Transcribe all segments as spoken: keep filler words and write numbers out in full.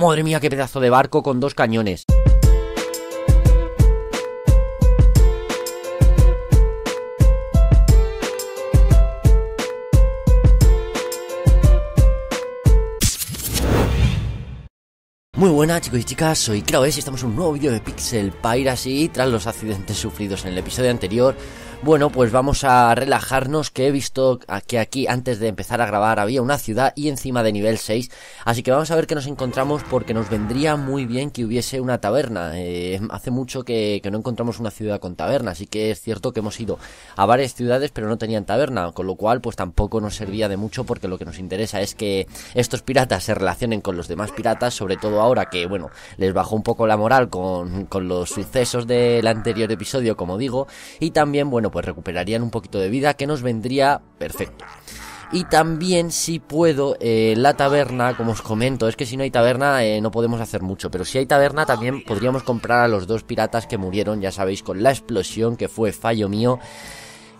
Madre mía, qué pedazo de barco con dos cañones. Muy buenas chicos y chicas, soy KraoESP y estamos en un nuevo vídeo de Pixel Piracy. Tras los accidentes sufridos en el episodio anterior, bueno, pues vamos a relajarnos, que he visto que aquí antes de empezar a grabar había una ciudad y encima de nivel seis, así que vamos a ver qué nos encontramos, porque nos vendría muy bien que hubiese una taberna. eh, Hace mucho que, que no encontramos una ciudad con taberna, así que es cierto que hemos ido a varias ciudades pero no tenían taberna, con lo cual pues tampoco nos servía de mucho, porque lo que nos interesa es que estos piratas se relacionen con los demás piratas, sobre todo ahora Ahora que, bueno, les bajó un poco la moral con, con los sucesos del anterior episodio, como digo. Y también, bueno, pues recuperarían un poquito de vida, que nos vendría perfecto. Y también, si puedo, eh, la taberna, como os comento, es que si no hay taberna eh, no podemos hacer mucho. Pero si hay taberna también podríamos comprar a los dos piratas que murieron, ya sabéis, con la explosión, que fue fallo mío.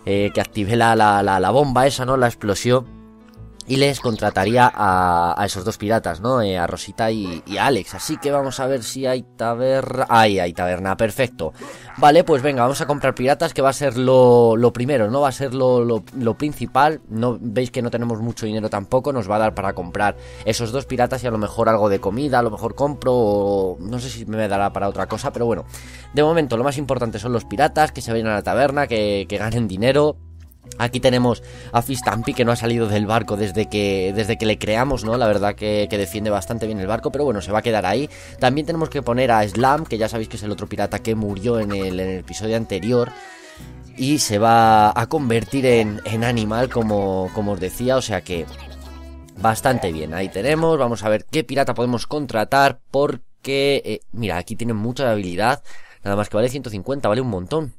Eh, que activé la, la, la, la bomba esa, ¿no? La explosión. Y les contrataría a, a esos dos piratas, ¿no? Eh, a Rosita y, y a Alex. Así que vamos a ver si hay taberna. Ahí hay taberna, perfecto. Vale, pues venga, vamos a comprar piratas, que va a ser lo, lo primero, ¿no? Va a ser lo, lo, lo principal. No, veis que no tenemos mucho dinero tampoco. Nos va a dar para comprar esos dos piratas y a lo mejor algo de comida. A lo mejor compro o no sé si me dará para otra cosa. Pero bueno, de momento lo más importante son los piratas, que se vayan a la taberna, que, que ganen dinero. Aquí tenemos a Fistampi, que no ha salido del barco desde que, desde que le creamos, ¿no? La verdad que, que defiende bastante bien el barco, pero bueno, se va a quedar ahí. También tenemos que poner a Slam, que ya sabéis que es el otro pirata que murió en el, en el episodio anterior. Y se va a convertir en, en animal, como, como os decía, o sea que bastante bien. Ahí tenemos, vamos a ver qué pirata podemos contratar, porque... Eh, mira, aquí tienen mucha habilidad, nada más que vale ciento cincuenta, vale un montón.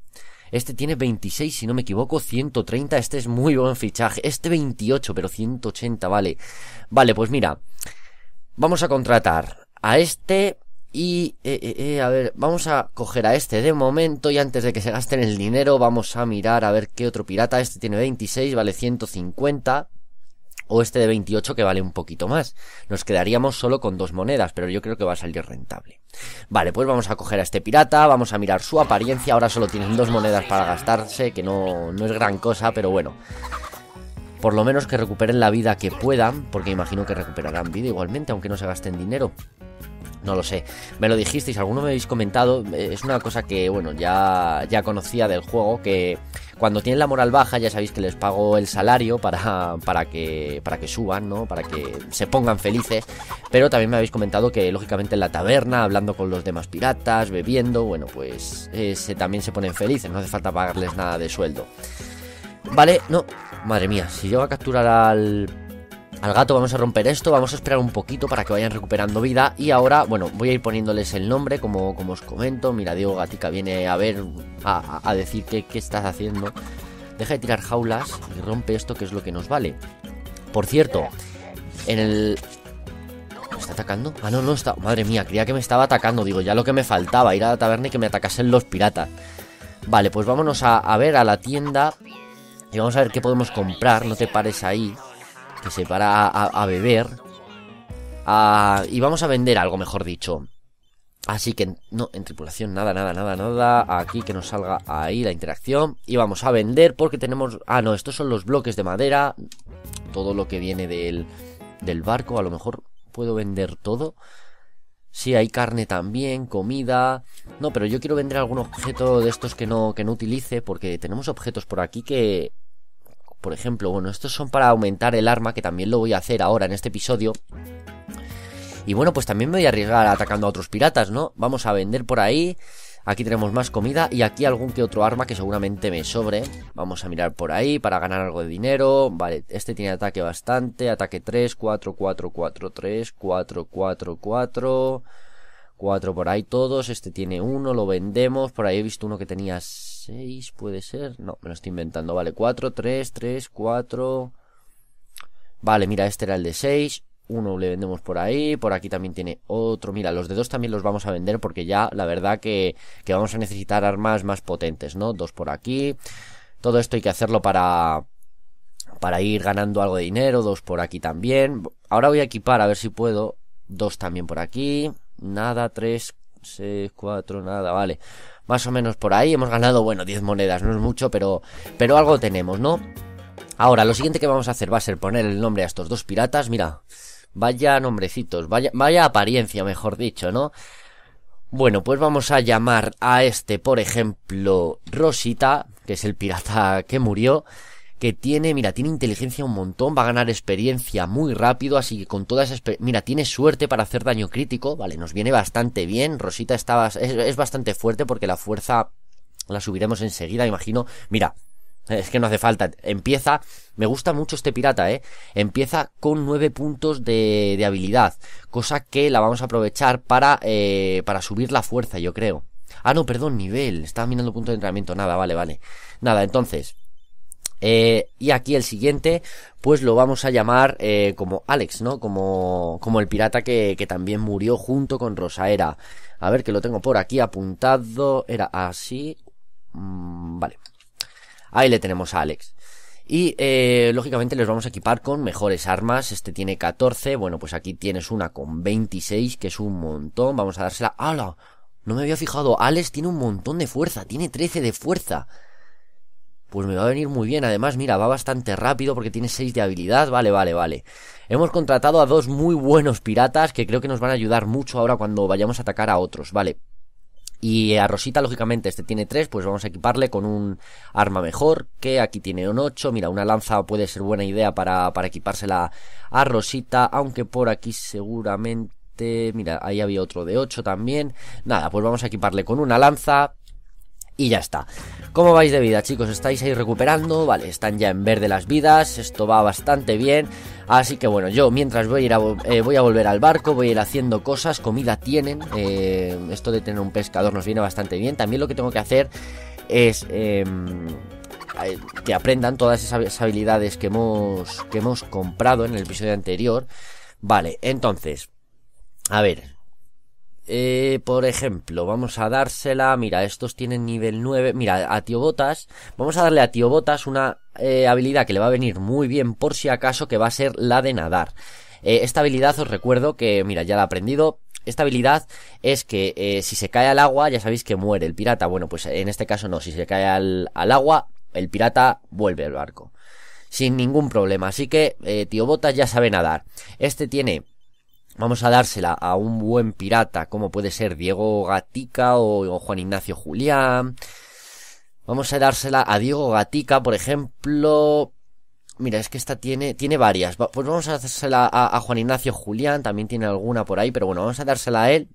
Este tiene veintiséis, si no me equivoco, ciento treinta, este es muy buen fichaje. Este veintiocho, pero ciento ochenta, vale. Vale, pues mira, vamos a contratar a este y, eh, eh, eh, a ver, vamos a coger a este de momento. Y antes de que se gasten el dinero, vamos a mirar a ver qué otro pirata. Este tiene veintiséis, vale ciento cincuenta. O este de veintiocho, que vale un poquito más. Nos quedaríamos solo con dos monedas, pero yo creo que va a salir rentable. Vale, pues vamos a coger a este pirata, vamos a mirar su apariencia. Ahora solo tienen dos monedas para gastarse, que no, no es gran cosa, pero bueno, por lo menos que recuperen la vida que puedan, porque imagino que recuperarán vida igualmente, aunque no se gasten dinero. No lo sé, me lo dijisteis, alguno me habéis comentado. Es una cosa que, bueno, ya, ya conocía del juego, que cuando tienen la moral baja, ya sabéis que les pago el salario para, para, que, para que suban, ¿no? Para que se pongan felices. Pero también me habéis comentado que, lógicamente, en la taberna, hablando con los demás piratas, bebiendo, bueno, pues eh, se, también se ponen felices, no hace falta pagarles nada de sueldo. Vale, no, madre mía, si yo voy a capturar al... Al gato, vamos a romper esto, vamos a esperar un poquito para que vayan recuperando vida. Y ahora, bueno, voy a ir poniéndoles el nombre, como, como os comento. Mira, Diego Gatica viene a ver, a, a decir qué, qué estás haciendo. Deja de tirar jaulas y rompe esto, que es lo que nos vale. Por cierto, en el... ¿Me está atacando? Ah, no, no está... Madre mía, creía que me estaba atacando. Digo, ya lo que me faltaba, ir a la taberna y que me atacasen los piratas. Vale, pues vámonos a, a ver a la tienda y vamos a ver qué podemos comprar. No te pares ahí, que se para a, a, a beber a, y vamos a vender algo, mejor dicho. Así que, no, en tripulación, nada, nada, nada, nada. Aquí que nos salga ahí la interacción. Y vamos a vender porque tenemos... Ah, no, estos son los bloques de madera. Todo lo que viene del, del barco, a lo mejor puedo vender todo. Sí, hay carne también, comida... No, pero yo quiero vender algún objeto de estos que no, que no utilice, porque tenemos objetos por aquí que... Por ejemplo, bueno, estos son para aumentar el arma, que también lo voy a hacer ahora en este episodio. Y bueno, pues también me voy a arriesgar atacando a otros piratas, ¿no? Vamos a vender por ahí. Aquí tenemos más comida y aquí algún que otro arma que seguramente me sobre. Vamos a mirar por ahí para ganar algo de dinero. Vale, este tiene ataque bastante. Ataque tres, cuatro, cuatro, cuatro, tres, cuatro, cuatro, cuatro, cuatro por ahí todos. Este tiene uno, lo vendemos. Por ahí he visto uno que tenía... seis, puede ser, no, me lo estoy inventando. Vale, cuatro, tres, tres, cuatro. Vale, mira, este era el de seis. Uno le vendemos por ahí. Por aquí también tiene otro. Mira, los de dos también los vamos a vender, porque ya, la verdad que, que vamos a necesitar armas más potentes, ¿no? Dos por aquí. Todo esto hay que hacerlo para... Para ir ganando algo de dinero. Dos por aquí también. Ahora voy a equipar, a ver si puedo. dos también por aquí, nada, tres, seis, cuatro, nada, vale, más o menos por ahí, hemos ganado, bueno, diez monedas, no es mucho, pero, pero algo tenemos, ¿no? Ahora, lo siguiente que vamos a hacer va a ser poner el nombre a estos dos piratas, mira, vaya nombrecitos, vaya, vaya apariencia, mejor dicho, ¿no? Bueno, pues vamos a llamar a este, por ejemplo, Rosita, que es el pirata que murió, que tiene, mira, tiene inteligencia un montón, va a ganar experiencia muy rápido, así que con toda esa experiencia, mira, tiene suerte para hacer daño crítico, vale, nos viene bastante bien, Rosita está, es, es bastante fuerte porque la fuerza la subiremos enseguida, imagino, mira, es que no hace falta, empieza, me gusta mucho este pirata, eh, empieza con nueve puntos de, de habilidad, cosa que la vamos a aprovechar para, eh, para subir la fuerza, yo creo. Ah, no, perdón, nivel, estaba mirando punto de entrenamiento, nada, vale, vale, nada, entonces... Eh, y aquí el siguiente, pues lo vamos a llamar eh, como Alex, ¿no? Como, como el pirata que, que también murió junto con Rosaera. A ver, que lo tengo por aquí apuntado. Era así. Mm, vale. Ahí le tenemos a Alex. Y, eh, lógicamente les vamos a equipar con mejores armas. Este tiene catorce. Bueno, pues aquí tienes una con veintiséis, que es un montón. Vamos a dársela. ¡Hala! No me había fijado. Alex tiene un montón de fuerza. Tiene trece de fuerza. Pues me va a venir muy bien, además, mira, va bastante rápido porque tiene seis de habilidad, vale, vale, vale. Hemos contratado a dos muy buenos piratas que creo que nos van a ayudar mucho ahora cuando vayamos a atacar a otros, vale. Y a Rosita, lógicamente, este tiene tres, pues vamos a equiparle con un arma mejor, que aquí tiene un ocho, mira, una lanza puede ser buena idea para, para equipársela a Rosita, aunque por aquí seguramente, mira, ahí había otro de ocho también. Nada, pues vamos a equiparle con una lanza... Y ya está. ¿Cómo vais de vida, chicos? ¿Estáis ahí recuperando? Vale, están ya en verde las vidas. Esto va bastante bien. Así que bueno, yo mientras voy a, ir a, eh, voy a volver al barco, voy a ir haciendo cosas. Comida tienen. Eh, esto de tener un pescador nos viene bastante bien. También lo que tengo que hacer es... Eh, que aprendan todas esas habilidades que hemos, que hemos comprado en el episodio anterior. Vale, entonces... A ver... Eh, por ejemplo, vamos a dársela. Mira, estos tienen nivel nueve. Mira, a Tío Botas. Vamos a darle a Tío Botas una eh, habilidad que le va a venir muy bien por si acaso, que va a ser la de nadar. eh, Esta habilidad os recuerdo que, mira, ya la he aprendido. Esta habilidad es que eh, si se cae al agua, ya sabéis que muere el pirata. Bueno, pues en este caso no, si se cae al, al agua, el pirata vuelve al barco sin ningún problema. Así que eh, Tío Botas ya sabe nadar. Este tiene... Vamos a dársela a un buen pirata, como puede ser Diego Gatica o Juan Ignacio Julián. Vamos a dársela a Diego Gatica, por ejemplo... Mira, es que esta tiene tiene varias. Pues vamos a dársela a, a Juan Ignacio Julián, también tiene alguna por ahí, pero bueno, vamos a dársela a él.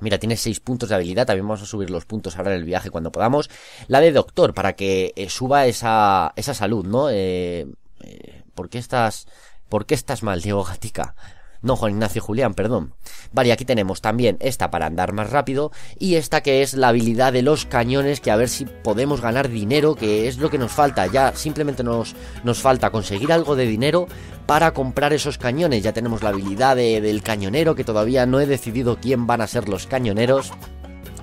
Mira, tiene seis puntos de habilidad, también vamos a subir los puntos ahora en el viaje cuando podamos. La de Doctor, para que eh, suba esa, esa salud, ¿no? Eh, eh, ¿por qué estás, ¿por qué estás mal, Diego Gatica? No, Juan Ignacio Julián, perdón. Vale, aquí tenemos también esta para andar más rápido y esta que es la habilidad de los cañones, que a ver si podemos ganar dinero, que es lo que nos falta. Ya simplemente nos, nos falta conseguir algo de dinero para comprar esos cañones. Ya tenemos la habilidad de, del cañonero, que todavía no he decidido quién van a ser los cañoneros.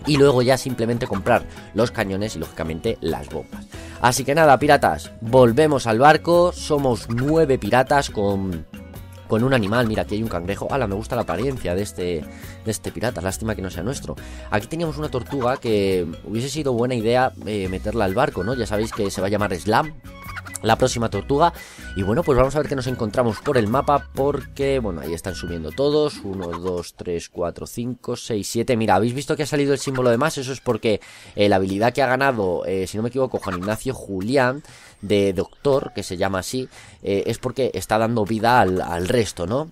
Y luego ya simplemente comprar los cañones y lógicamente las bombas. Así que nada, piratas, volvemos al barco. Somos nueve piratas con... con un animal, mira, aquí hay un cangrejo. Ala, me gusta la apariencia de este de este pirata. Lástima que no sea nuestro. Aquí teníamos una tortuga que hubiese sido buena idea eh, meterla al barco, ¿no? Ya sabéis que se va a llamar Slam, la próxima tortuga. Y bueno, pues vamos a ver qué nos encontramos por el mapa, porque, bueno, ahí están subiendo todos. Uno, dos, tres, cuatro, cinco, seis, siete. Mira, habéis visto que ha salido el símbolo de más. Eso es porque eh, la habilidad que ha ganado, eh, si no me equivoco, Juan Ignacio Julián, de Doctor, que se llama así, eh, es porque está dando vida al, al resto, ¿no?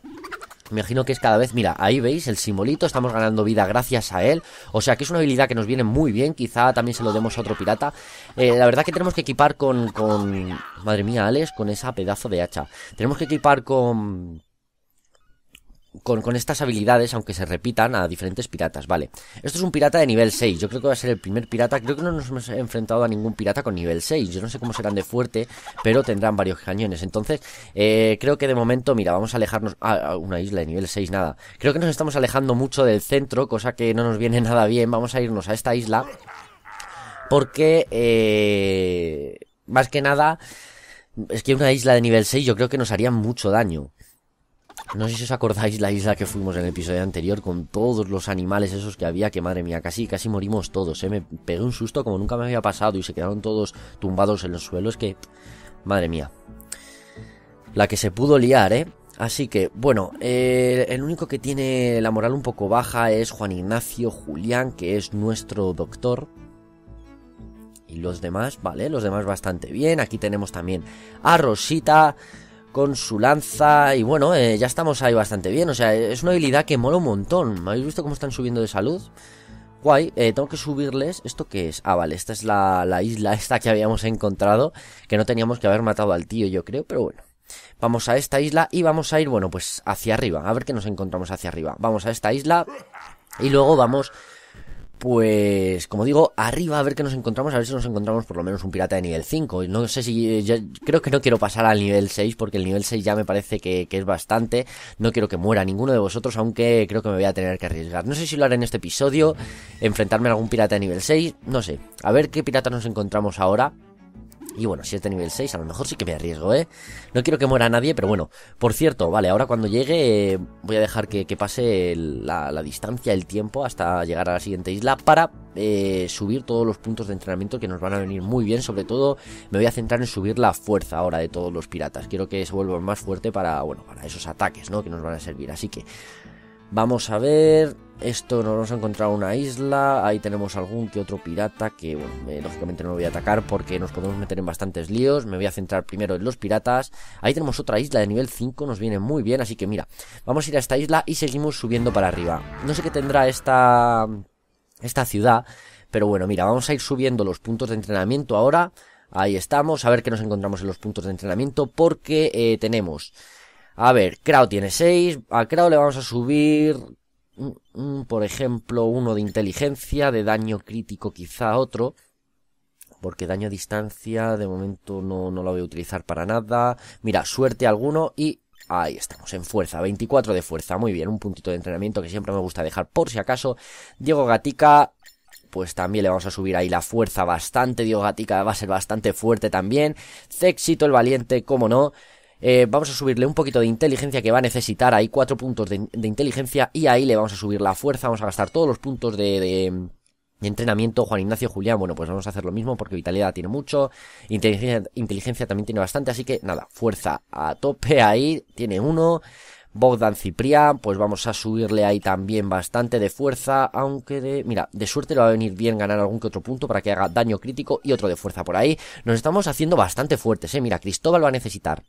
Me imagino que es cada vez... Mira, ahí veis el simbolito, estamos ganando vida gracias a él. O sea que es una habilidad que nos viene muy bien. Quizá también se lo demos a otro pirata. eh, La verdad que tenemos que equipar con, con... Madre mía, Alex, con esa pedazo de hacha. Tenemos que equipar con... Con, con estas habilidades, aunque se repitan, a diferentes piratas, vale. Esto es un pirata de nivel seis, yo creo que va a ser el primer pirata. Creo que no nos hemos enfrentado a ningún pirata con nivel seis. Yo no sé cómo serán de fuerte, pero tendrán varios cañones. Entonces, eh, creo que de momento, mira, vamos a alejarnos a, a una isla de nivel seis, nada. Creo que nos estamos alejando mucho del centro, cosa que no nos viene nada bien. Vamos a irnos a esta isla porque, eh, más que nada, es que una isla de nivel seis yo creo que nos haría mucho daño. No sé si os acordáis la isla que fuimos en el episodio anterior con todos los animales esos que había, que madre mía, casi casi morimos todos, ¿eh? Me pegué un susto como nunca me había pasado y se quedaron todos tumbados en los suelos, que madre mía, la que se pudo liar, ¿eh? Así que, bueno, eh, el único que tiene la moral un poco baja es Juan Ignacio Julián, que es nuestro doctor. Y los demás, vale, los demás bastante bien. Aquí tenemos también a Rosita con su lanza. Y bueno, eh, ya estamos ahí bastante bien. O sea, es una habilidad que mola un montón. ¿Habéis visto cómo están subiendo de salud? Guay, eh, tengo que subirles. ¿Esto qué es? Ah, vale, esta es la, la isla esta que habíamos encontrado, que no teníamos que haber matado al tío, yo creo, pero bueno. Vamos a esta isla y vamos a ir, bueno, pues hacia arriba. A ver qué nos encontramos hacia arriba. Vamos a esta isla y luego vamos, pues, como digo, arriba a ver qué nos encontramos. A ver si nos encontramos por lo menos un pirata de nivel cinco. No sé si... Yo creo que no quiero pasar al nivel seis porque el nivel seis ya me parece que, que es bastante. No quiero que muera ninguno de vosotros, aunque creo que me voy a tener que arriesgar. No sé si lo haré en este episodio, enfrentarme a algún pirata de nivel seis. No sé. A ver qué pirata nos encontramos ahora. Y bueno, si es de nivel seis, a lo mejor sí que me arriesgo, ¿eh? No quiero que muera nadie, pero bueno. Por cierto, vale, ahora cuando llegue eh, voy a dejar que, que pase el, la, la distancia, el tiempo, hasta llegar a la siguiente isla para eh, subir todos los puntos de entrenamiento que nos van a venir muy bien. Sobre todo me voy a centrar en subir la fuerza ahora de todos los piratas. Quiero que se vuelvan más fuerte para, bueno, para esos ataques, ¿no? Que nos van a servir. Así que vamos a ver. Esto nos vamos a encontrar una isla. Ahí tenemos algún que otro pirata que, bueno, eh, lógicamente no lo voy a atacar porque nos podemos meter en bastantes líos. Me voy a centrar primero en los piratas. Ahí tenemos otra isla de nivel cinco, nos viene muy bien. Así que mira, vamos a ir a esta isla y seguimos subiendo para arriba. No sé qué tendrá esta, esta ciudad, pero bueno, mira, vamos a ir subiendo los puntos de entrenamiento ahora. Ahí estamos, a ver qué nos encontramos en los puntos de entrenamiento porque eh, tenemos... A ver, Krao tiene seis, a Krao le vamos a subir... por ejemplo, uno de inteligencia, de daño crítico quizá otro, porque daño a distancia de momento no, no lo voy a utilizar para nada. Mira, suerte alguno y ahí estamos, en fuerza, veinticuatro de fuerza, muy bien, un puntito de entrenamiento que siempre me gusta dejar por si acaso. Diego Gatica, pues también le vamos a subir ahí la fuerza bastante, Diego Gatica va a ser bastante fuerte también. Céxito el valiente, cómo no. Eh, vamos a subirle un poquito de inteligencia que va a necesitar. Ahí cuatro puntos de, de inteligencia. Y ahí le vamos a subir la fuerza. Vamos a gastar todos los puntos de, de, de entrenamiento. Juan Ignacio Julián, bueno, pues vamos a hacer lo mismo porque vitalidad tiene mucho, inteligencia, inteligencia también tiene bastante. Así que nada, fuerza a tope. Ahí tiene uno. Bogdan Ciprián, pues vamos a subirle ahí también bastante de fuerza, aunque de... Mira, de suerte le va a venir bien ganar algún que otro punto para que haga daño crítico y otro de fuerza por ahí. Nos estamos haciendo bastante fuertes, eh. Mira, Cristóbal va a necesitar.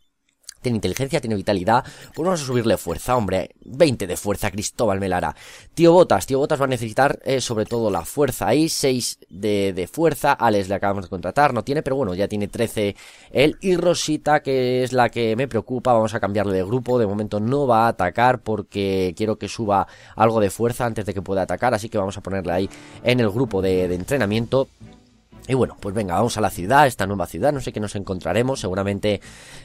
Tiene inteligencia, tiene vitalidad. Pues vamos a subirle fuerza, hombre. veinte de fuerza, Cristóbal Melara. Tío Botas. Tío Botas va a necesitar eh, sobre todo la fuerza ahí. seis de, de fuerza. Alex le acabamos de contratar. No tiene, pero bueno, ya tiene trece él. Y Rosita, que es la que me preocupa. Vamos a cambiarle de grupo. De momento no va a atacar porque quiero que suba algo de fuerza antes de que pueda atacar. Así que vamos a ponerle ahí en el grupo de, de entrenamiento. Y bueno, pues venga, vamos a la ciudad, esta nueva ciudad, no sé qué nos encontraremos, seguramente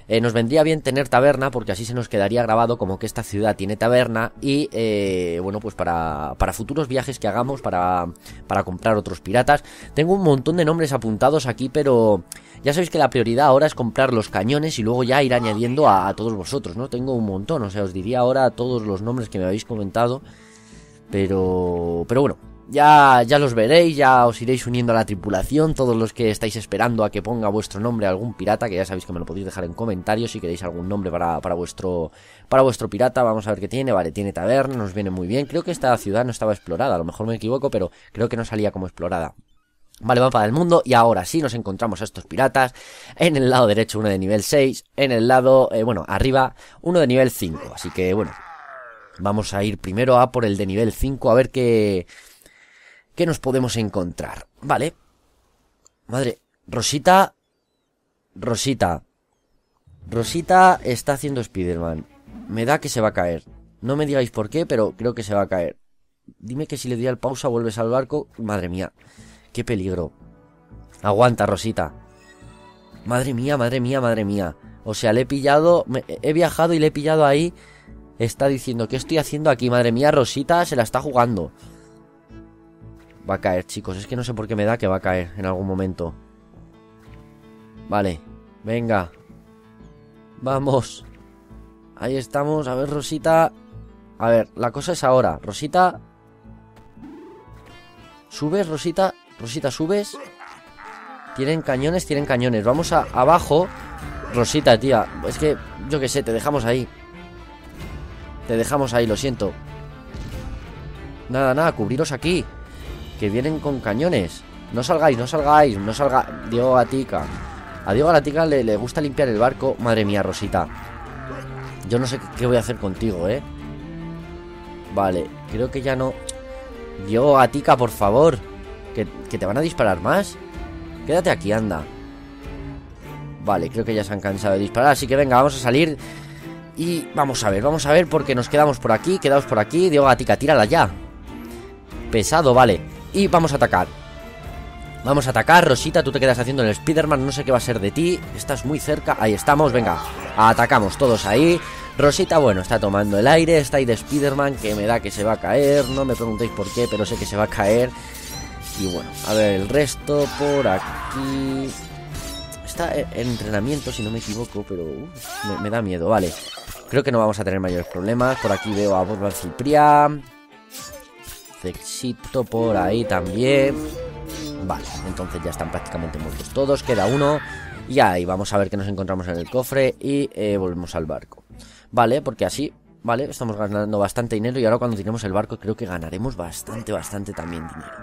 eh, nos vendría bien tener taberna porque así se nos quedaría grabado como que esta ciudad tiene taberna y, eh, bueno, pues para, para futuros viajes que hagamos, para, para comprar otros piratas. Tengo un montón de nombres apuntados aquí, pero ya sabéis que la prioridad ahora es comprar los cañones y luego ya ir añadiendo a, a todos vosotros, ¿no? Tengo un montón, o sea, os diría ahora todos los nombres que me habéis comentado, pero, pero bueno. Ya, ya los veréis, ya os iréis uniendo a la tripulación, todos los que estáis esperando a que ponga vuestro nombre a algún pirata, que ya sabéis que me lo podéis dejar en comentarios si queréis algún nombre para, para vuestro para vuestro pirata. Vamos a ver qué tiene, vale, tiene taberna, nos viene muy bien. Creo que esta ciudad no estaba explorada, a lo mejor me equivoco, pero creo que no salía como explorada. Vale, mapa del mundo, y ahora sí nos encontramos a estos piratas. En el lado derecho uno de nivel seis, en el lado, eh, bueno, arriba uno de nivel cinco, así que bueno, vamos a ir primero a por el de nivel cinco a ver qué... ¿Qué nos podemos encontrar? Vale. Madre. Rosita. Rosita. Rosita está haciendo Spiderman. Me da que se va a caer. No me digáis por qué, pero creo que se va a caer. Dime que si le doy al pausa vuelves al barco. Madre mía. Qué peligro. Aguanta, Rosita. Madre mía, madre mía, madre mía. O sea, le he pillado... Me, he viajado y le he pillado ahí. Está diciendo, ¿qué estoy haciendo aquí? Madre mía, Rosita se la está jugando. Va a caer, chicos. Es que no sé por qué me da que va a caer en algún momento. Vale. Venga. Vamos. Ahí estamos. A ver, Rosita. A ver, la cosa es ahora. Rosita. Subes, Rosita. Rosita, subes. Tienen cañones, tienen cañones. Vamos a abajo. Rosita, tía. Es que, yo qué sé, te dejamos ahí. Te dejamos ahí, lo siento. Nada, nada, cubriros aquí. Que vienen con cañones. No salgáis, no salgáis, no salga. Diego Gatica. A Diego Gatica le, le gusta limpiar el barco. Madre mía, Rosita. Yo no sé qué voy a hacer contigo, eh. Vale, creo que ya no. Diego Gatica, por favor. Que, que te van a disparar más. Quédate aquí, anda. Vale, creo que ya se han cansado de disparar. Así que venga, vamos a salir. Y vamos a ver, vamos a ver. Porque nos quedamos por aquí, quedaos por aquí. Diego Gatica, tírala ya. Pesado, vale. Y vamos a atacar. Vamos a atacar, Rosita. Tú te quedas haciendo el Spiderman, no sé qué va a ser de ti. Estás muy cerca, ahí estamos, venga. Atacamos todos ahí. Rosita, bueno, está tomando el aire. Está ahí de Spiderman, que me da que se va a caer. No me preguntéis por qué, pero sé que se va a caer. Y bueno, a ver el resto. Por aquí está en entrenamiento, si no me equivoco. Pero uh, me, me da miedo, vale. Creo que no vamos a tener mayores problemas. Por aquí veo a Bogdan Ciprián. Cexito por ahí también. Vale, entonces ya están prácticamente muertos todos. Queda uno. Y ahí vamos a ver qué nos encontramos en el cofre. Y eh, volvemos al barco. Vale, porque así, vale, estamos ganando bastante dinero. Y ahora cuando tiremos el barco creo que ganaremos bastante, bastante también dinero.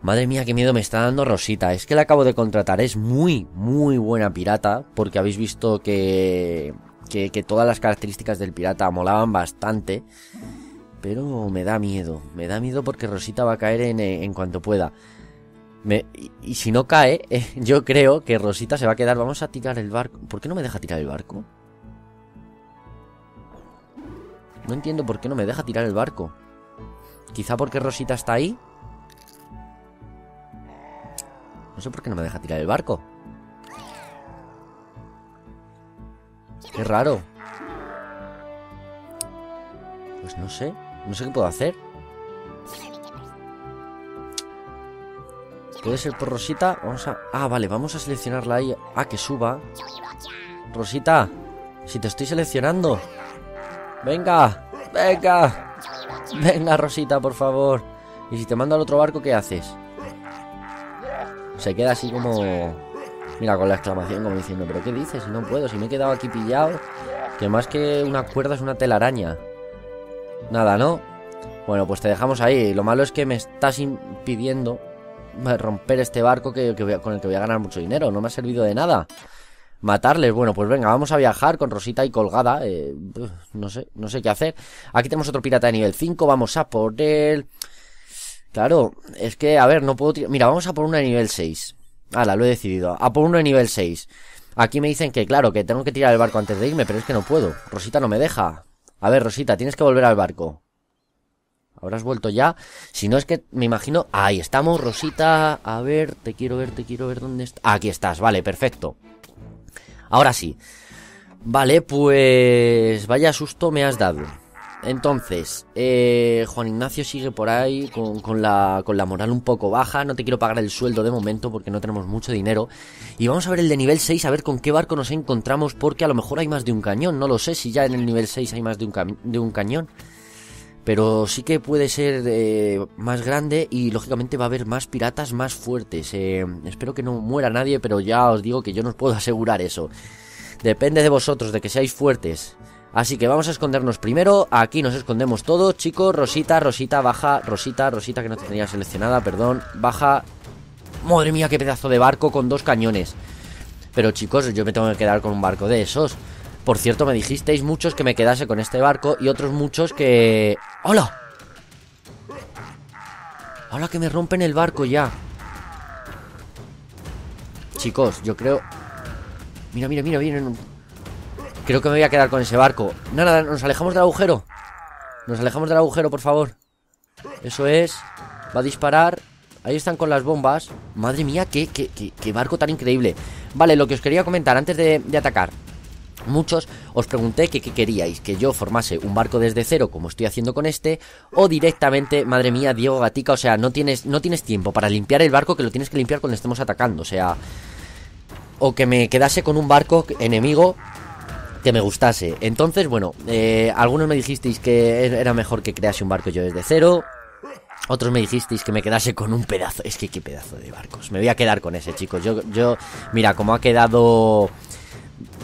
Madre mía, qué miedo me está dando Rosita. Es que la acabo de contratar. Es muy, muy buena pirata. Porque habéis visto que, que, que todas las características del pirata molaban bastante. Pero me da miedo. Me da miedo porque Rosita va a caer en, en cuanto pueda. Me, y, y si no cae, eh, yo creo que Rosita se va a quedar. Vamos a tirar el barco. ¿Por qué no me deja tirar el barco? No entiendo por qué no me deja tirar el barco. Quizá porque Rosita está ahí. No sé por qué no me deja tirar el barco. Qué raro. Pues no sé. No sé qué puedo hacer. Puede ser por Rosita. Vamos a... Ah, vale, vamos a seleccionarla ahí. Ah, que suba. Rosita, si te estoy seleccionando. Venga. Venga. Venga, Rosita, por favor. Y si te mando al otro barco, ¿qué haces? Se queda así como... Mira, con la exclamación como diciendo, ¿pero qué dices? No puedo, si me he quedado aquí pillado. Que más que una cuerda es una telaraña. Nada, ¿no? Bueno, pues te dejamos ahí. Lo malo es que me estás impidiendo romper este barco que, que voy a, con el que voy a ganar mucho dinero. No me ha servido de nada matarles. Bueno, pues venga, vamos a viajar con Rosita y colgada. eh, No sé, no sé qué hacer. Aquí tenemos otro pirata de nivel cinco. Vamos a por él. Claro, es que, a ver, no puedo tirar... Mira, vamos a por uno de nivel seis. Ala, lo he decidido. A por uno de nivel seis. Aquí me dicen que, claro, que tengo que tirar el barco antes de irme, pero es que no puedo. Rosita no me deja. A ver, Rosita, tienes que volver al barco. ¿Habrás vuelto ya? Si no es que, me imagino... Ahí estamos, Rosita. A ver, te quiero ver, te quiero ver dónde está. Aquí estás, vale, perfecto. Ahora sí. Vale, pues... Vaya susto me has dado. Entonces, eh, Juan Ignacio sigue por ahí con, con, la, con la moral un poco baja. No te quiero pagar el sueldo de momento porque no tenemos mucho dinero. Y vamos a ver el de nivel seis, a ver con qué barco nos encontramos. Porque a lo mejor hay más de un cañón, no lo sé si ya en el nivel seis hay más de un, ca de un cañón. Pero sí que puede ser eh, más grande y lógicamente va a haber más piratas más fuertes. eh, Espero que no muera nadie, pero ya os digo que yo no os puedo asegurar eso. Depende de vosotros, de que seáis fuertes. Así que vamos a escondernos primero. Aquí nos escondemos todos, chicos. Rosita, Rosita, baja. Rosita, Rosita, que no te tenía seleccionada, perdón. Baja. Madre mía, qué pedazo de barco con dos cañones. Pero chicos, yo me tengo que quedar con un barco de esos. Por cierto, me dijisteis muchos que me quedase con este barco. Y otros muchos que... ¡Hola! ¡Hola, que me rompen el barco ya! Chicos, yo creo... Mira, mira, mira, vienen... Creo que me voy a quedar con ese barco. Nada, nos alejamos del agujero. Nos alejamos del agujero, por favor. Eso es. Va a disparar. Ahí están con las bombas. Madre mía, qué, qué, qué, qué barco tan increíble. Vale, lo que os quería comentar antes de, de atacar. Muchos os pregunté que qué queríais, que yo formase un barco desde cero como estoy haciendo con este, o directamente, madre mía, Diego Gatica, o sea, no tienes, no tienes tiempo para limpiar el barco, que lo tienes que limpiar cuando estemos atacando, o sea, o que me quedase con un barco enemigo que me gustase. Entonces, bueno, eh, algunos me dijisteis que era mejor que crease un barco yo desde cero. Otros me dijisteis que me quedase con un pedazo. Es que qué pedazo de barcos. Me voy a quedar con ese, chicos. Yo, yo, mira, como ha quedado...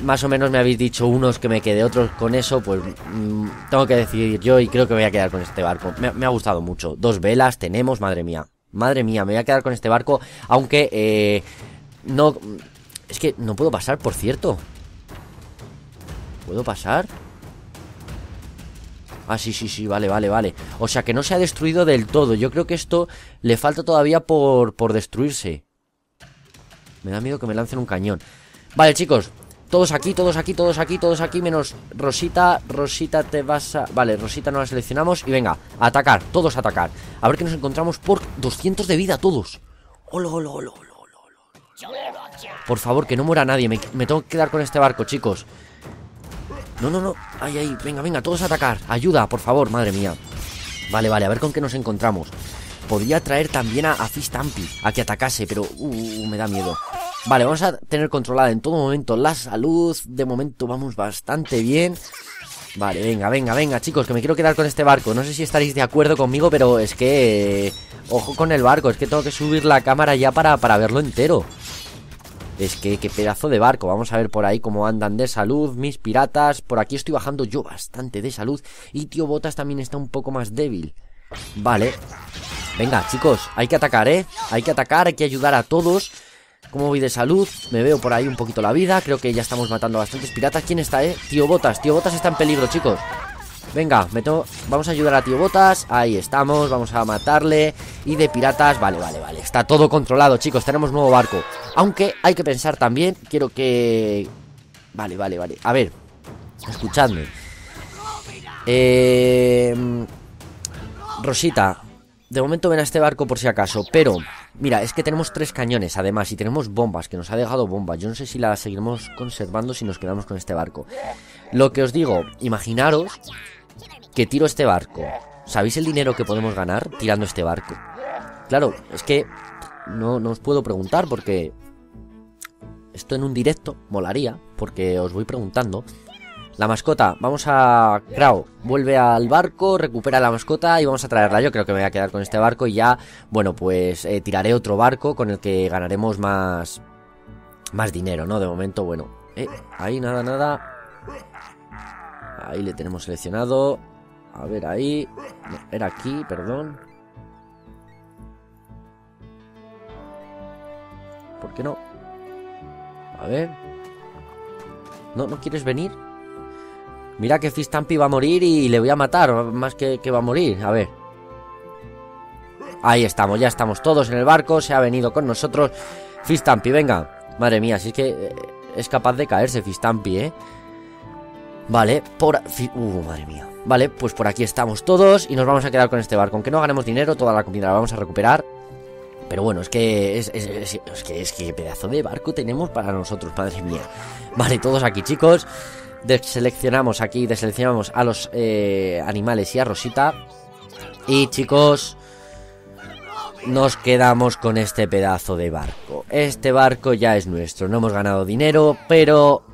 Más o menos me habéis dicho unos que me quedé, otros con eso, pues mmm, tengo que decidir yo y creo que me voy a quedar con este barco. Me, me ha gustado mucho. Dos velas tenemos, madre mía. Madre mía, me voy a quedar con este barco, aunque eh, no... Es que no puedo pasar, por cierto. ¿Puedo pasar? Ah, sí, sí, sí, vale, vale, vale. O sea que no se ha destruido del todo. Yo creo que esto le falta todavía por, por destruirse. Me da miedo que me lancen un cañón. Vale, chicos. Todos aquí, todos aquí, todos aquí, todos aquí. Menos Rosita, Rosita te vas a... Vale, Rosita no la seleccionamos. Y venga, a atacar, todos a atacar. A ver qué nos encontramos por doscientos de vida todos. Hola, hola, hola, hola, hola. Por favor, que no muera nadie. Me, me tengo que quedar con este barco, chicos. No, no, no, ay, ay, venga, venga, todos a atacar. Ayuda, por favor, madre mía. Vale, vale, a ver con qué nos encontramos. Podría traer también a, a Fistampi a que atacase, pero uh, me da miedo. Vale, vamos a tener controlada en todo momento la salud. De momento vamos bastante bien. Vale, venga, venga, venga, chicos, que me quiero quedar con este barco. No sé si estaréis de acuerdo conmigo, pero es que... Eh, ojo con el barco, es que tengo que subir la cámara ya para, para verlo entero. Es que qué pedazo de barco. Vamos a ver por ahí cómo andan de salud mis piratas. Por aquí estoy bajando yo bastante de salud. Y Tío Botas también está un poco más débil. Vale. Venga, chicos, hay que atacar, ¿eh? Hay que atacar, hay que ayudar a todos. ¿Cómo voy de salud? Me veo por ahí un poquito la vida. Creo que ya estamos matando a bastantes piratas. ¿Quién está, eh? Tío Botas. Tío Botas está en peligro, chicos. Venga, me tengo... vamos a ayudar a Tío Botas. Ahí estamos, vamos a matarle. Y de piratas, vale, vale, vale. Está todo controlado, chicos, tenemos nuevo barco. Aunque hay que pensar también, quiero que... Vale, vale, vale, a ver, escuchadme. Eh... Rosita, de momento ven a este barco por si acaso. Pero, mira, es que tenemos tres cañones además. Y tenemos bombas, que nos ha dejado bombas. Yo no sé si las seguiremos conservando si nos quedamos con este barco. Lo que os digo, imaginaros que tiro este barco. ¿Sabéis el dinero que podemos ganar tirando este barco? Claro, es que no, no os puedo preguntar porque esto en un directo molaría, porque os voy preguntando. La mascota, vamos a... Krao, vuelve al barco, recupera la mascota y vamos a traerla. Yo creo que me voy a quedar con este barco y ya, bueno, pues eh, tiraré otro barco con el que ganaremos más... Más dinero, ¿no? De momento, bueno. Eh, ahí nada, nada. Ahí le tenemos seleccionado. A ver, ahí. No, era aquí, perdón. ¿Por qué no? A ver. ¿No, no quieres venir? Mira que Fistampi va a morir y le voy a matar. Más que, que va a morir. A ver. Ahí estamos, ya estamos todos en el barco. Se ha venido con nosotros Fistampi, venga. Madre mía, si es que es capaz de caerse Fistampi, ¿eh? Vale, por... Uh, madre mía. Vale, pues por aquí estamos todos y nos vamos a quedar con este barco. Aunque no ganemos dinero, toda la comida la vamos a recuperar. Pero bueno, es que es, es, es, es que... es que pedazo de barco tenemos para nosotros, madre mía. Vale, todos aquí, chicos. Deseleccionamos aquí, deseleccionamos a los eh, animales y a Rosita. Y, chicos, nos quedamos con este pedazo de barco. Este barco ya es nuestro. No hemos ganado dinero, pero...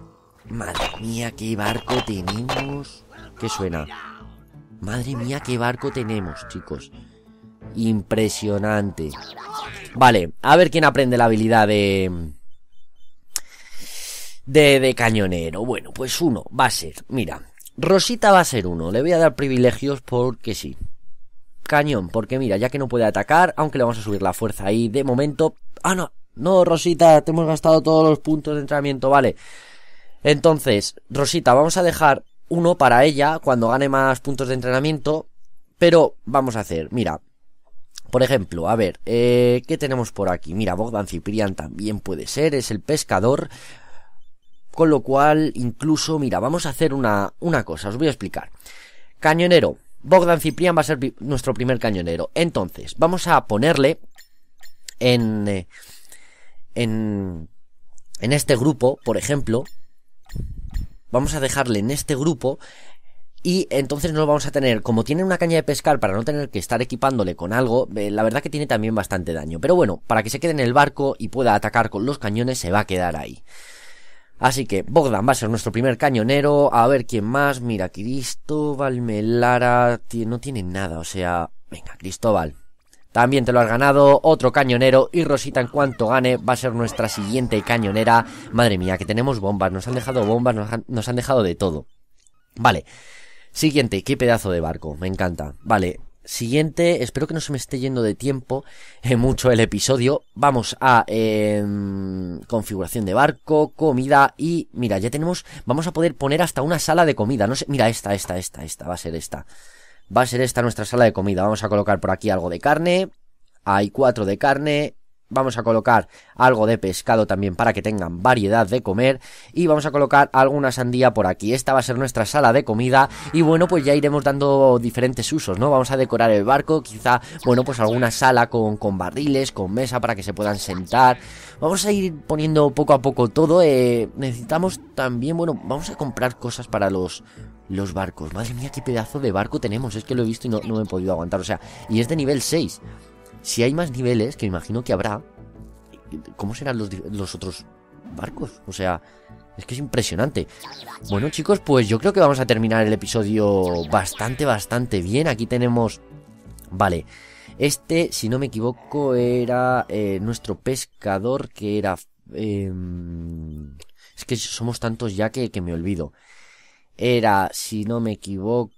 Madre mía, qué barco tenemos. ¿Qué suena? Madre mía, qué barco tenemos, chicos. Impresionante. Vale, a ver quién aprende la habilidad de... De, de cañonero. Bueno, pues uno va a ser, mira, Rosita va a ser uno. Le voy a dar privilegios porque sí. Cañón, porque mira, ya que no puede atacar, aunque le vamos a subir la fuerza ahí de momento. Ah, no, no, Rosita, te hemos gastado todos los puntos de entrenamiento, vale. Entonces, Rosita, vamos a dejar uno para ella cuando gane más puntos de entrenamiento. Pero vamos a hacer, mira, por ejemplo, a ver, eh, ¿qué tenemos por aquí? Mira, Bogdan Ciprián también puede ser, es el pescador. Con lo cual, incluso, mira, vamos a hacer una, una cosa, os voy a explicar. Cañonero, Bogdan Ciprián va a ser nuestro primer cañonero. Entonces, vamos a ponerle en, eh, en, en este grupo, por ejemplo... Vamos a dejarle en este grupo y entonces no lo vamos a tener. Como tiene una caña de pescar para no tener que estar equipándole con algo, eh, la verdad que tiene también bastante daño. Pero bueno, para que se quede en el barco y pueda atacar con los cañones se va a quedar ahí. Así que Bogdan va a ser nuestro primer cañonero. A ver quién más. Mira, Cristóbal Melara no tiene nada, o sea... Venga, Cristóbal, también te lo has ganado. Otro cañonero. Y Rosita, en cuanto gane, va a ser nuestra siguiente cañonera. Madre mía, que tenemos bombas. Nos han dejado bombas, nos han, nos han dejado de todo. Vale. Siguiente, qué pedazo de barco, me encanta. Vale, siguiente, espero que no se me esté yendo de tiempo eh, mucho el episodio. Vamos a eh, configuración de barco, comida y... Mira, ya tenemos, vamos a poder poner hasta una sala de comida, no sé, mira, esta, esta, esta, esta, va a ser esta. Va a ser esta nuestra sala de comida, vamos a colocar por aquí algo de carne. Hay cuatro de carne... Vamos a colocar algo de pescado también para que tengan variedad de comer. Y vamos a colocar alguna sandía por aquí. Esta va a ser nuestra sala de comida. Y bueno, pues ya iremos dando diferentes usos, ¿no? Vamos a decorar el barco. Quizá, bueno, pues alguna sala con, con barriles, con mesa para que se puedan sentar. Vamos a ir poniendo poco a poco todo. eh, Necesitamos también, bueno, vamos a comprar cosas para los... Los barcos. Madre mía, qué pedazo de barco tenemos. Es que lo he visto y no, no me he podido aguantar. O sea, y es de nivel seis. Si hay más niveles, que imagino que habrá, ¿cómo serán los, los otros barcos? O sea, es que es impresionante. Bueno, chicos, pues yo creo que vamos a terminar el episodio bastante, bastante bien. Aquí tenemos... Vale, este, si no me equivoco, era eh, nuestro pescador, que era... Eh, es que somos tantos ya que, que me olvido. Era, si no me equivoco...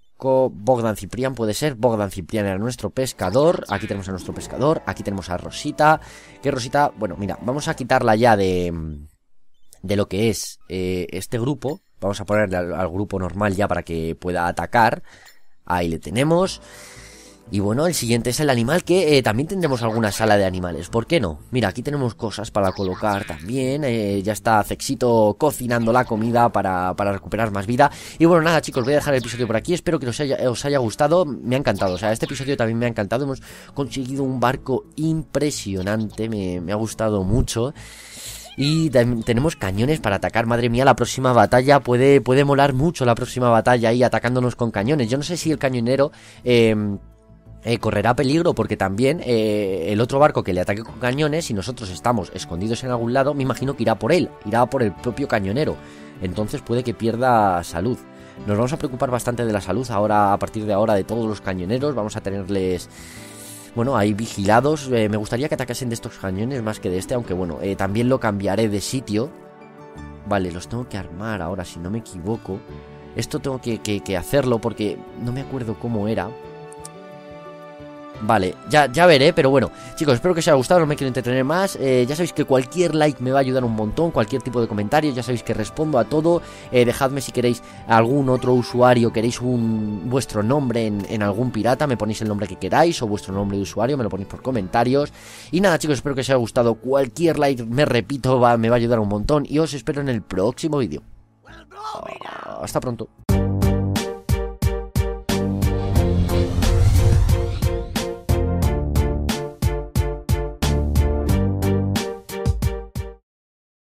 Bogdan Ciprián, puede ser. Bogdan Ciprián era nuestro pescador. Aquí tenemos a nuestro pescador. Aquí tenemos a Rosita. Que Rosita, bueno, mira, vamos a quitarla ya de de lo que es eh, este grupo. Vamos a ponerle al, al grupo normal ya para que pueda atacar. Ahí le tenemos. Y bueno, el siguiente es el animal, que eh, también tendremos alguna sala de animales, ¿por qué no? Mira, aquí tenemos cosas para colocar también. eh, Ya está Cexito cocinando la comida para, para recuperar más vida. Y bueno, nada, chicos, voy a dejar el episodio por aquí. Espero que os haya, os haya gustado, me ha encantado. O sea, este episodio también me ha encantado. Hemos conseguido un barco impresionante, me, me ha gustado mucho. Y tenemos cañones para atacar. Madre mía, la próxima batalla puede, puede molar mucho. La próxima batalla ahí atacándonos con cañones. Yo no sé si el cañonero... Eh, Eh, correrá peligro, porque también eh, el otro barco que le ataque con cañones, si nosotros estamos escondidos en algún lado, me imagino que irá por él, irá por el propio cañonero. Entonces puede que pierda salud. Nos vamos a preocupar bastante de la salud ahora, a partir de ahora, de todos los cañoneros. Vamos a tenerles... Bueno, ahí vigilados. eh, Me gustaría que atacasen de estos cañones más que de este, aunque bueno, eh, también lo cambiaré de sitio. Vale, los tengo que armar ahora, si no me equivoco. Esto tengo que, que, que hacerlo, porque no me acuerdo cómo era. Vale, ya, ya veré, pero bueno, chicos, espero que os haya gustado, no me quiero entretener más. eh, Ya sabéis que cualquier like me va a ayudar un montón. Cualquier tipo de comentario, ya sabéis que respondo a todo. eh, Dejadme si queréis algún otro usuario, queréis un vuestro nombre en, en algún pirata, me ponéis el nombre que queráis, o vuestro nombre de usuario, me lo ponéis por comentarios. Y nada, chicos, espero que os haya gustado. Cualquier like, me repito, va, me va a ayudar un montón. Y os espero en el próximo vídeo. Hasta pronto.